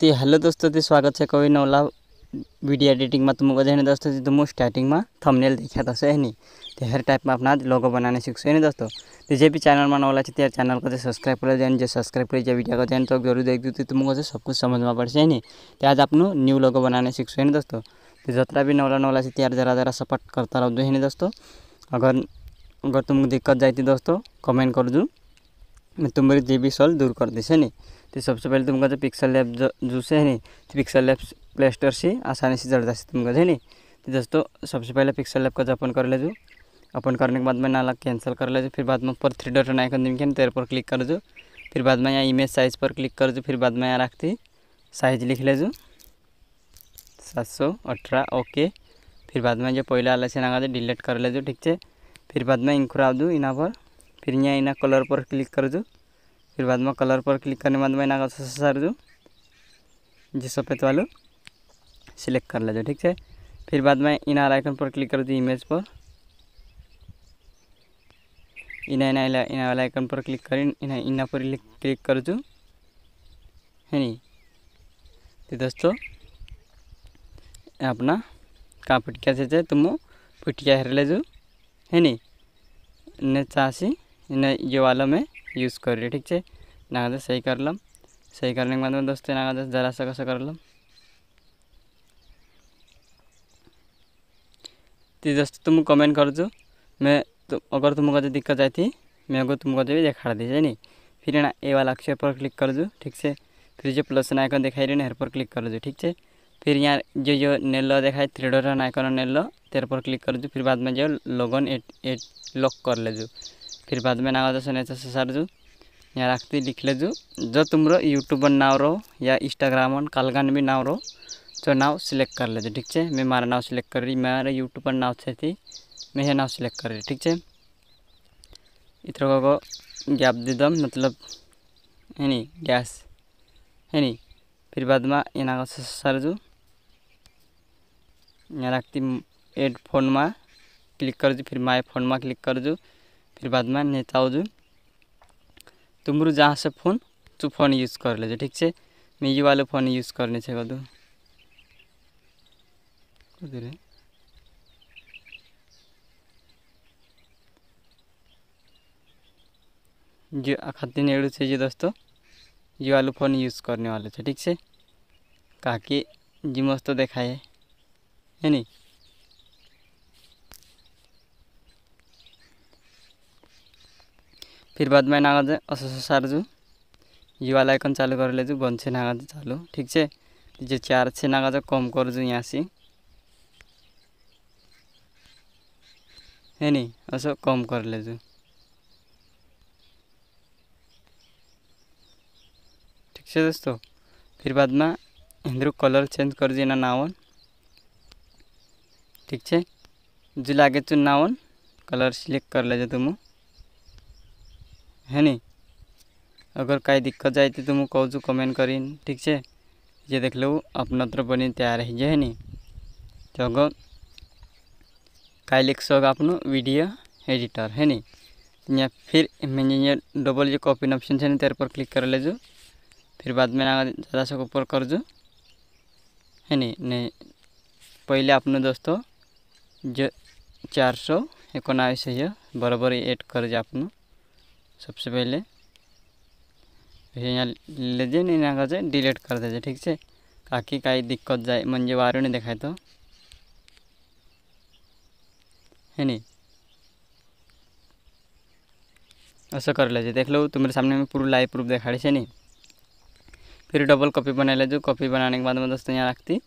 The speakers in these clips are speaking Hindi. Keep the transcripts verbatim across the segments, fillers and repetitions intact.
तो हेलो दोस्तों, तो स्वागत है कोई नौला वीडियो एडिटिंग में। तुमको है दोस्तों तो मुझे स्टार्टिंग में थंबनेल देखा तो है नहीं, तो हर टाइप में अपना लोगो बनाने सीखो है दोस्तों। तो जे भी चैनल में नौला है चैनल को सब्सक्राइब कर दें, जो सब्सक्राइब कर वीडियो को दें तो जरूर देख दूँ, तो तुमको सब कुछ समझ में पड़ से नहीं। तो आज आप न्यू लोगो बनाने सीखो है दोस्तों। तो जितना भी नौला नौला है त्यार जरा जरा सपोर्ट करता रहो है दोस्तों। अगर अगर तुमको दिक्कत जाती दोस्तों कमेंट कर दूँ, मैं तुम मेरी जी भी सॉल्व दूर कर दी है नहीं। तो सबसे पहले तुमको जो पिक्सल लैब जो से है नहीं, तो पिक्सल लैब प्ले स्टोर से आसानी से जड़ जा तुमको है नहीं। तो दोस्तों सबसे पहले पिक्सल लैब का जो ओपन कर लेजो, ओपन करने के बाद में नाला कैंसिल कर लेजो, फिर बाद में ऊपर थ्री डॉट आइकन आइकन दिखे तेरे पर क्लिक कर दो, फिर बाद में यहाँ इमेज साइज पर क्लिक कर दो, फिर बाद में यहाँ रखती साइज लिख लेजो सात सौ अठारह ओके। फिर बाद में जो पहला आला से ना डिलीट कर लेजो ठीक है। फिर बाद में इंखुर आ दू इना पर, फिर यहाँ इना कलर पर क्लिक कर दो, फिर बाद में कलर पर क्लिक करने बाद में इना का सर दो जो सफ़ेद वालों सिलेक्ट कर ले जो ठीक है। फिर बाद में इना आइकन पर क्लिक कर दो इमेज पर, इना इना इना वाला आइकन पर क्लिक कर इना इना पर क्लिक कर दो है नहीं। तो दोस्तों अपना कहाँ पिटिया से तुम पिटिया हेर ले जो है नहीं, इन्हें चासी इन्हें ये वाला मैं यूज़ कर रही ठीक है। ना तो सही कर लम, सही करने के बाद में दोस्तों ना तो जरा सा कसा कर लम। तो दोस्तों तुम कमेंट कर दो, मैं तो अगर तुमको जो दिक्कत आई थी मैं अगर तुमको जो भी दिखा दी है नहीं। फिर है ना ए वाला अक्षर पर क्लिक कर दो ठीक से, फिर जो प्लस आइकन दिखाई रही है हर पर क्लिक कर दो ठीक है। फिर यहाँ जो जो नेल्लो दिखाई थ्री डॉट आइकन नेल्लो तेरे पर क्लिक कर दो, फिर बाद में जो लोगन एट एट लॉक कर ले जो, फिर बाद में नागा जैसे नेचर से सार जो यहाँ रखती लिख ले जो जो तुम्हारो यूट्यूब नाव रहो या इंस्टाग्राम और कालगान भी नाव रहो तो नाव सिलेक्ट कर ले जो ठीक है। मैं मारा नाव सिलेक्ट कर रही, मेरा यूट्यूब पर नाव से थी मैं यह नाव सिलेक्ट कर रही ठीक है। इतने को गैप दे दम मतलब है नहीं गैस है नहीं। फिर बाद में ये नागा से सार जो यहाँ रखती एड फोन में क्लिक कर दो, फिर माय फोन में क्लिक कर दो, फिर बाद में नेता हो जो तुमरू जहाँ से फोन तू फोन यूज़ कर ले जो ठीक है। मैं ये वाले फोन यूज़ करने से कर दो जो अखाती नेड़ू से जो दोस्तों ये वाले फोन यूज़ करने वाले थे ठीक है। कहा कि जी मस्त देखा है है नहीं। फिर बाद में नागा असोसार जो ये वाला आइकन चालू कर ले जो बंद से नागा चालू ठीक है। जो चार से नागा जो कम कर जो यहाँ से है नहीं अस कम कर ले जो ठीक है दोस्तों। फिर बाद में हिंदू कलर चेंज कर देना नावन ठीक है। जो लगे तो नावन कलर सिलेक्ट कर ले जो तुम है नहीं। अगर कहीं दिक्कत जाए तो तुम कहो जो कमेंट करी ठीक है। ये देख लो अपना तरफ बनी तैयार है है नहीं। तो अगर कहीं लिख सो अपनो वीडियो एडिटर है नहीं, या फिर मैंने ये डबल जो कॉपी ऑप्शन है तेरे पर क्लिक कर ले जो, फिर बाद में ना जरा सा ऊपर कर जो है नहीं नहीं। पहले अपने दोस्तों जो चार सौ इकोनाइस है बराबर एड कर जो अपनों सबसे पहले यहाँ ले जाए नहीं ना जाए डिलीट कर दे ठीक से। काकी कहीं दिक्कत जाए मंजे वारों ने दिखाए तो है नहीं ऐसा कर ले। देख लो तुम्हारे सामने में पूरा लाइव प्रूफ दिखा रही है नहीं। फिर डबल कॉपी बना ले जो, कॉपी बनाने के बाद में दोस्तों यहाँ रखती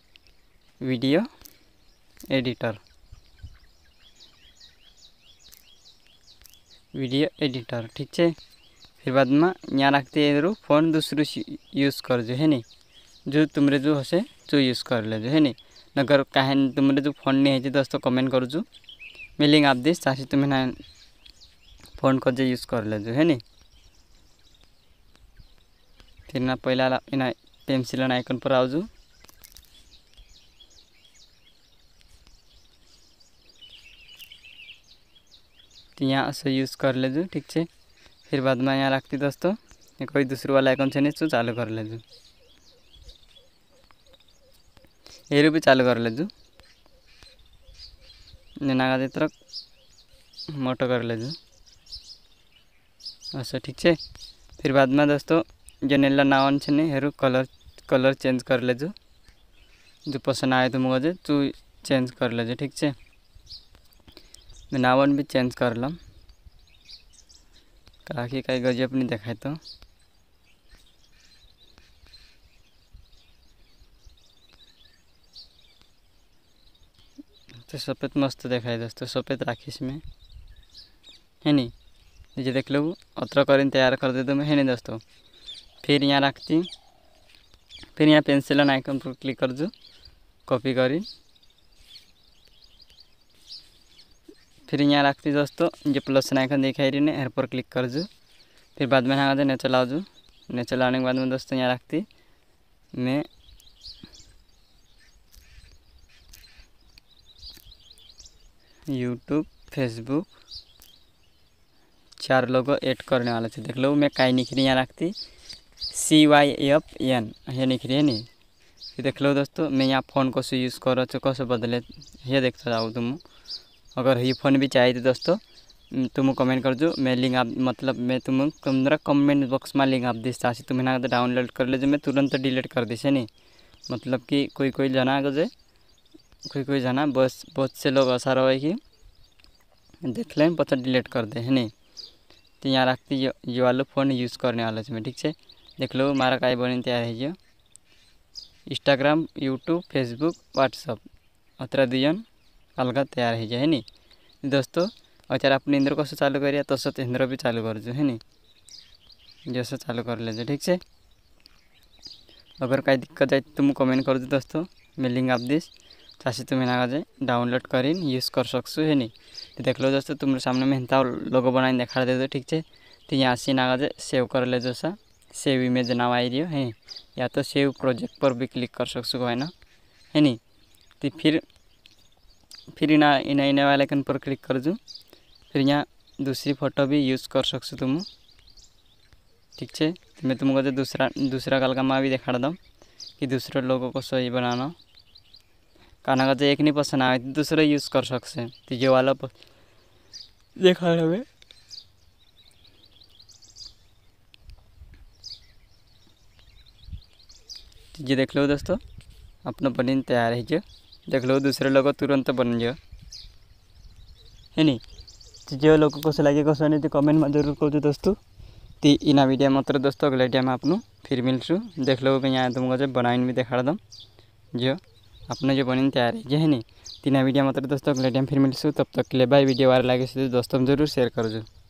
वीडियो एडिटर वीडियो एडिटर ठीक है। फिर बाद में यहाँ रखते हैं फोन दूसरों यूज़ कर जो है नहीं, जो तुम्हारे जो हसे जो यूज़ कर ले जो है नहीं। नगर कहे तुम्हारे जो फोन नहीं है दोस्तों कमेंट करो जो मैं लिंक आप दिस ताकि तुम्हें ना फोन को जो यूज़ कर ले जो है नहीं। फिर ना पहला ना पेंसिल आइकन पर आओ जो यहाँ ऐसे यूज़ कर ले जो ठीक है। फिर बाद में यहाँ रखती दोस्तों कोई दूसरे वाला आइकन से नहीं तो चालू कर ले जो ये भी चालू कर लेजू नागा तरक मोटो कर लेजू अच्छा ठीक है। फिर बाद में दोस्तों जो नीला नावन छे ने हेरू कलर कलर चेंज कर लेजू जो पसंद आए तुमको जे तू चेंज कर लेजू ठीक है। मैं नावन भी चेंज कर लम काकी कहीं गजब नहीं दिखाए तो तो सफ़ेद मस्त देखाए दोस्तों सफ़ेद राखीस में है नहीं जो देख लो अत्र कर तैयार कर दे तो मैं है नहीं दोस्तों। फिर यहाँ रखती फिर यहाँ पेंसिल और आइकन पर क्लिक कर दो कॉपी करी फिर यहाँ रखती दोस्तों जो प्लस आइकन दिखाई रही है पर क्लिक कर दो। फिर बाद में यहाँ ने चलाओ जो ने चलाने के बाद में दोस्तों यहाँ रखती मैं यूट्यूब फेसबुक चार लोगों ऐड करने वाला थे देख लो मैं कहीं लिख रही यहाँ रखती सी वाई एफ एन ये लिख रही है नहीं ये देख लो दोस्तों मैं यहाँ फ़ोन को से यूज़ करो तो कैसे बदले ये देखता जाओ तुम। अगर ये फ़ोन भी चाहिए तो दोस्तों तुम कमेंट कर दो मैं लिंक आप मतलब मैं तुम मेरा कमेंट बॉक्स में लिंक आप दीस ताकि तुम ना डाउनलोड कर ले जो मैं तुरंत डिलीट कर दी से नहीं मतलब कि कोई कोई जाना जो कोई कोई जाना बस बहुत से लोग ऐसा रहे कि देख लें पता डिलीट कर दे है नहीं तो यहाँ रखती ये ये वाला फ़ोन यूज़ करने वाला है मैं ठीक है। देख लो हमारा काय बने तैयार है ये इंस्टाग्राम यूट्यूब फेसबुक व्हाट्सअप अतरा दुजन अलग तैयार है है नहीं दोस्तों। और चार अपने इंद्र को से चालू करिए तो सत इंद्र भी चालू कर जो है नहीं जैसे चालू कर ले ठीक है। अगर कहीं दिक्कत आए तुम कमेंट कर दो दोस्तों मैं लिंक आप दिस ताकि तुम्हें ना जाए डाउनलोड करें यूज़ कर सकसू है नहीं तो देख लो दोस्तों तुम्हारे सामने में हिंता लोगो बनाए देखा दे दो ठीक है। तो यहाँ से ना जाए सेव कर ले जैसा सेव इमेज नाम आई रियो है या तो सेव प्रोजेक्ट पर भी क्लिक कर सकसू है ना है नहीं तो फिर फिर इना इना इना आइकन पर क्लिक कर दूँ फिर यहाँ दूसरी फोटो भी यूज़ कर सकसू तुम ठीक है। तो मैं तुमको दूसरा दूसरा कल का मैं भी देखा दूँ कि दूसरे लोगों को सही बनाना कहना का तो एक नहीं पसंद आए तो दूसरा यूज़ कर सकते तो ये वाला देखा रहे ये देख लो दोस्तों अपना बनी तैयार है जो देख लो दूसरे लोगों तुरंत बन जाओ है नहीं तो जो लोगों को से लगे कसो नहीं तो कमेंट में जरूर कर दो दोस्तों। तो इना वीडियो मात्र दोस्तों अगले टाइम में आपको फिर मिलसूँ देख लो मैं यहाँ तुमको बनाइन भी देखा दम जो अपना जो बनी तैयार है है नहीं तीन वीडियो मात्र दोस्तों अगले टाइम फिर मिलसूँ तब तक के लिए बाय। वीडियो वाला लगे दोस्तों जरूर शेयर कर दो।